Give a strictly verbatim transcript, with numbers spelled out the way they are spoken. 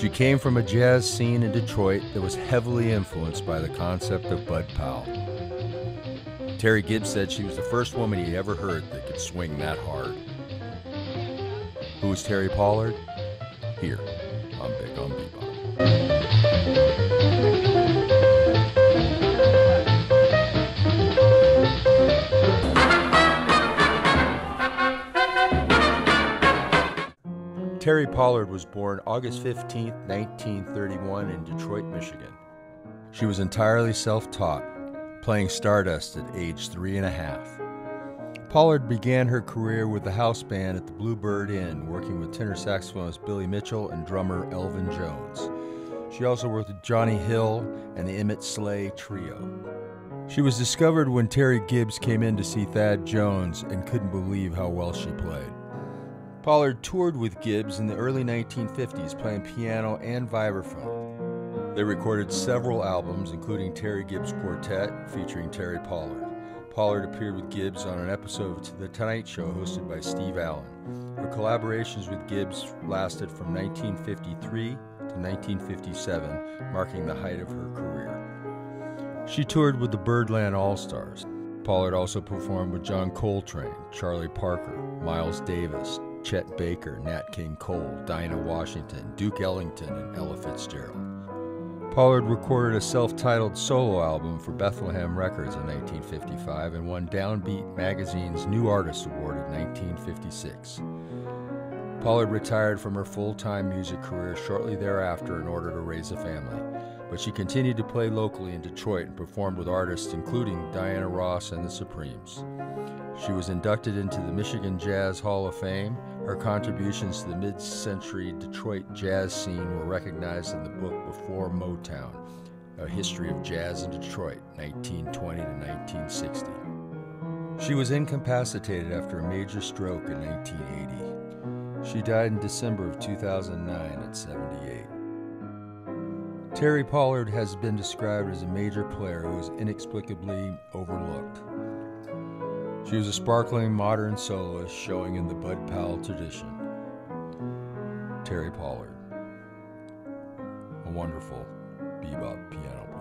She came from a jazz scene in Detroit that was heavily influenced by the concept of Bud Powell. Terry Gibbs said she was the first woman he ever heard that could swing that hard. Who is Terry Pollard? Here on Big on Bebop. Terry Pollard was born August fifteenth, nineteen thirty-one in Detroit, Michigan. She was entirely self-taught, playing Stardust at age three and a half. Pollard began her career with the house band at the Bluebird Inn, working with tenor saxophonist Billy Mitchell and drummer Elvin Jones. She also worked with Johnny Hill and the Emmett Slay Trio. She was discovered when Terry Gibbs came in to see Thad Jones and couldn't believe how well she played. Pollard toured with Gibbs in the early nineteen fifties, playing piano and vibraphone. They recorded several albums, including Terry Gibbs Quartet, featuring Terry Pollard. Pollard appeared with Gibbs on an episode of The Tonight Show hosted by Steve Allen. Her collaborations with Gibbs lasted from nineteen fifty-three to nineteen fifty-seven, marking the height of her career. She toured with the Birdland All-Stars. Pollard also performed with John Coltrane, Charlie Parker, Miles Davis, Chet Baker, Nat King Cole, Dinah Washington, Duke Ellington, and Ella Fitzgerald. Pollard recorded a self-titled solo album for Bethlehem Records in nineteen fifty-five and won Downbeat Magazine's New Artist Award in nineteen fifty-six. Pollard retired from her full-time music career shortly thereafter in order to raise a family, but she continued to play locally in Detroit and performed with artists including Diana Ross and the Supremes. She was inducted into the Michigan Jazz Hall of Fame. Her contributions to the mid-century Detroit jazz scene were recognized in the book Before Motown, A History of Jazz in Detroit, nineteen twenty to nineteen sixty. She was incapacitated after a major stroke in nineteen eighty. She died in December of two thousand nine at seventy-eight. Terry Pollard has been described as a major player who was inexplicably overlooked. She was a sparkling modern soloist showing in the Bud Powell tradition. Terry Pollard, a wonderful bebop piano player.